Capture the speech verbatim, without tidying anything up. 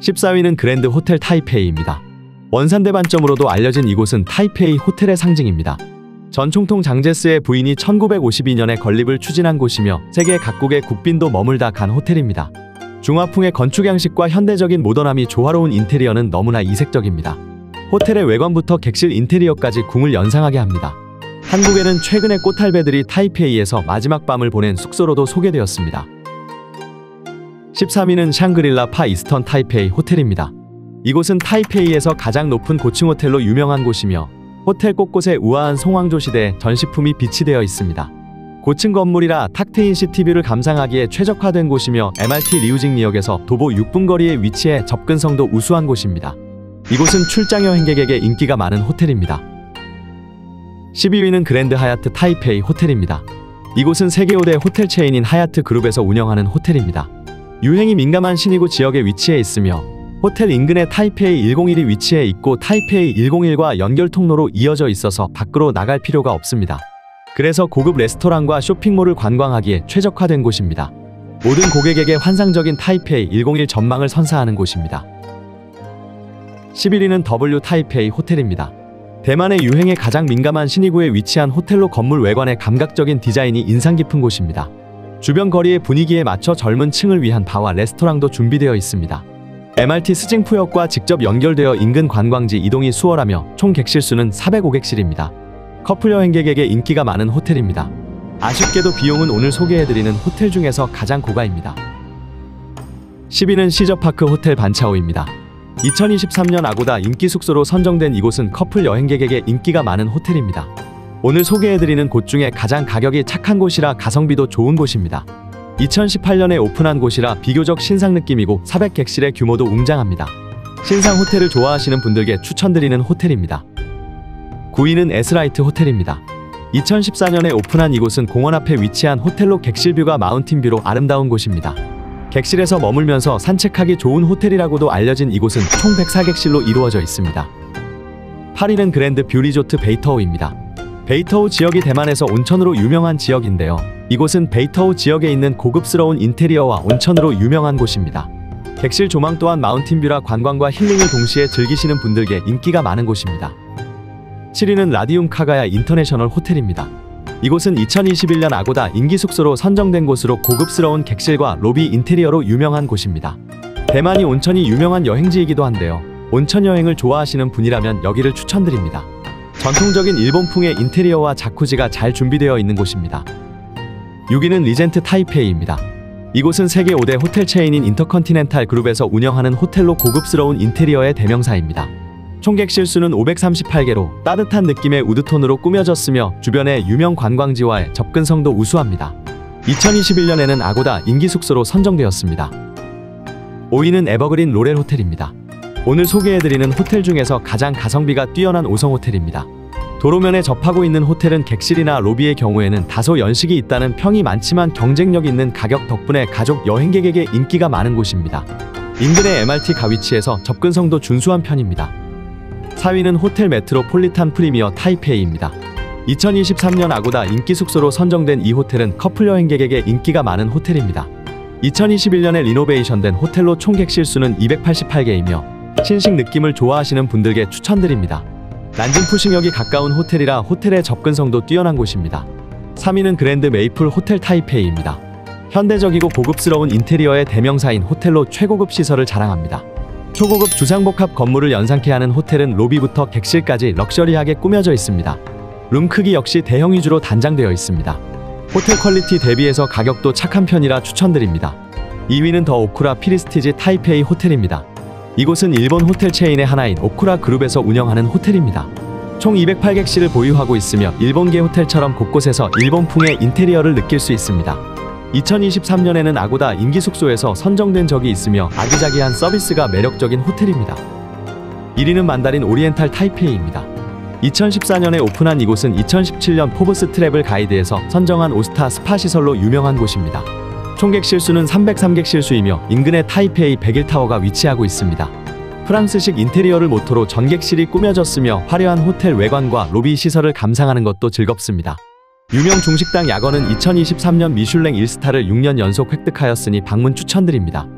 십사 위는 그랜드 호텔 타이페이입니다. 원산대 반점으로도 알려진 이곳은 타이페이 호텔의 상징입니다. 전 총통 장제스의 부인이 천구백오십이 년에 건립을 추진한 곳이며 세계 각국의 국빈도 머물다 간 호텔입니다. 중화풍의 건축 양식과 현대적인 모던함이 조화로운 인테리어는 너무나 이색적입니다. 호텔의 외관부터 객실 인테리어까지 궁을 연상하게 합니다. 한국에는 최근에 꽃할배들이 타이페이에서 마지막 밤을 보낸 숙소로도 소개되었습니다. 십삼 위는 샹그릴라 파 이스턴 타이페이 호텔입니다. 이곳은 타이페이에서 가장 높은 고층 호텔로 유명한 곳이며 호텔 곳곳에 우아한 송왕조 시대의 전시품이 비치되어 있습니다. 고층 건물이라 탁 트인 시티뷰를 감상하기에 최적화된 곳이며 엠 알 티 리우징리역에서 도보 육 분 거리에 위치해 접근성도 우수한 곳입니다. 이곳은 출장 여행객에게 인기가 많은 호텔입니다. 십이 위는 그랜드 하얏트 타이페이 호텔입니다. 이곳은 세계 오 대 호텔 체인인 하얏트 그룹에서 운영하는 호텔입니다. 유행이 민감한 신이구 지역에 위치해 있으며 호텔 인근의 타이페이 백일이 위치해 있고 타이페이 백일과 연결 통로로 이어져 있어서 밖으로 나갈 필요가 없습니다. 그래서 고급 레스토랑과 쇼핑몰을 관광하기에 최적화된 곳입니다. 모든 고객에게 환상적인 타이페이 백일 전망을 선사하는 곳입니다. 십일 위는 더블유 타이페이 호텔입니다. 대만의 유행에 가장 민감한 신이구에 위치한 호텔로 건물 외관의 감각적인 디자인이 인상 깊은 곳입니다. 주변 거리의 분위기에 맞춰 젊은 층을 위한 바와 레스토랑도 준비되어 있습니다. 엠 알 티 스징푸역과 직접 연결되어 인근 관광지 이동이 수월하며 총 객실수는 사백오 객실입니다. 커플 여행객에게 인기가 많은 호텔입니다. 아쉽게도 비용은 오늘 소개해드리는 호텔 중에서 가장 고가입니다. 십 위는 시저파크 호텔 반차오입니다. 이천이십삼 년 아고다 인기 숙소로 선정된 이곳은 커플 여행객에게 인기가 많은 호텔입니다. 오늘 소개해드리는 곳 중에 가장 가격이 착한 곳이라 가성비도 좋은 곳입니다. 이천십팔 년에 오픈한 곳이라 비교적 신상 느낌이고 사백 객실의 규모도 웅장합니다. 신상 호텔을 좋아하시는 분들께 추천드리는 호텔입니다. 구 위는 에스라이트 호텔입니다. 이천십사 년에 오픈한 이곳은 공원 앞에 위치한 호텔로 객실뷰가 마운틴뷰로 아름다운 곳입니다. 객실에서 머물면서 산책하기 좋은 호텔이라고도 알려진 이곳은 총 백사 객실로 이루어져 있습니다. 팔 위는 그랜드 뷰 리조트 베이터우입니다. 베이터우 지역이 대만에서 온천으로 유명한 지역인데요. 이곳은 베이터우 지역에 있는 고급스러운 인테리어와 온천으로 유명한 곳입니다. 객실 조망 또한 마운틴뷰라 관광과 힐링을 동시에 즐기시는 분들께 인기가 많은 곳입니다. 칠 위는 라디움 카가야 인터내셔널 호텔입니다. 이곳은 이천이십일 년 아고다 인기 숙소로 선정된 곳으로 고급스러운 객실과 로비 인테리어로 유명한 곳입니다. 대만이 온천이 유명한 여행지이기도 한데요. 온천 여행을 좋아하시는 분이라면 여기를 추천드립니다. 전통적인 일본풍의 인테리어와 자쿠지가 잘 준비되어 있는 곳입니다. 육 위는 리젠트 타이페이입니다. 이곳은 세계 오 대 호텔 체인인 인터컨티넨탈 그룹에서 운영하는 호텔로 고급스러운 인테리어의 대명사입니다. 총객실 수는 오백삼십팔 개로 따뜻한 느낌의 우드톤으로 꾸며졌으며 주변의 유명 관광지와의 접근성도 우수합니다. 이천이십일 년에는 아고다 인기 숙소로 선정되었습니다. 오 위는 에버그린 로렐 호텔입니다. 오늘 소개해드리는 호텔 중에서 가장 가성비가 뛰어난 오 성 호텔입니다. 도로면에 접하고 있는 호텔은 객실이나 로비의 경우에는 다소 연식이 있다는 평이 많지만 경쟁력 있는 가격 덕분에 가족 여행객에게 인기가 많은 곳입니다. 인근의 엠 알 티 가위치에서 접근성도 준수한 편입니다. 사 위는 호텔 메트로폴리탄 프리미어 타이페이입니다. 이천이십삼 년 아고다 인기 숙소로 선정된 이 호텔은 커플 여행객에게 인기가 많은 호텔입니다. 이천이십일 년에 리노베이션된 호텔로 총 객실 수는 이백팔십팔 개이며 신식 느낌을 좋아하시는 분들께 추천드립니다. 난징푸싱역이 가까운 호텔이라 호텔의 접근성도 뛰어난 곳입니다. 삼 위는 그랜드 메이플 호텔 타이페이입니다. 현대적이고 고급스러운 인테리어의 대명사인 호텔로 최고급 시설을 자랑합니다. 초고급 주상복합 건물을 연상케 하는 호텔은 로비부터 객실까지 럭셔리하게 꾸며져 있습니다. 룸 크기 역시 대형 위주로 단장되어 있습니다. 호텔 퀄리티 대비해서 가격도 착한 편이라 추천드립니다. 이 위는 더 오쿠라 피리스티지 타이페이 호텔입니다. 이곳은 일본 호텔 체인의 하나인 오쿠라 그룹에서 운영하는 호텔입니다. 총 이백팔 객실을 보유하고 있으며 일본계 호텔처럼 곳곳에서 일본풍의 인테리어를 느낄 수 있습니다. 이천이십삼 년에는 아고다 인기 숙소에서 선정된 적이 있으며 아기자기한 서비스가 매력적인 호텔입니다. 일 위는 만다린 오리엔탈 타이페이입니다. 이천십사 년에 오픈한 이곳은 이천십칠 년 포브스 트래블 가이드에서 선정한 오스타 스파 시설로 유명한 곳입니다. 총객실 수는 삼백삼 객실 수이며 인근의 타이페이 백일 타워가 위치하고 있습니다. 프랑스식 인테리어를 모토로 전객실이 꾸며졌으며 화려한 호텔 외관과 로비 시설을 감상하는 것도 즐겁습니다. 유명 중식당 야거는 이천이십삼 년 미슐랭 일 스타를 육 년 연속 획득하였으니 방문 추천드립니다.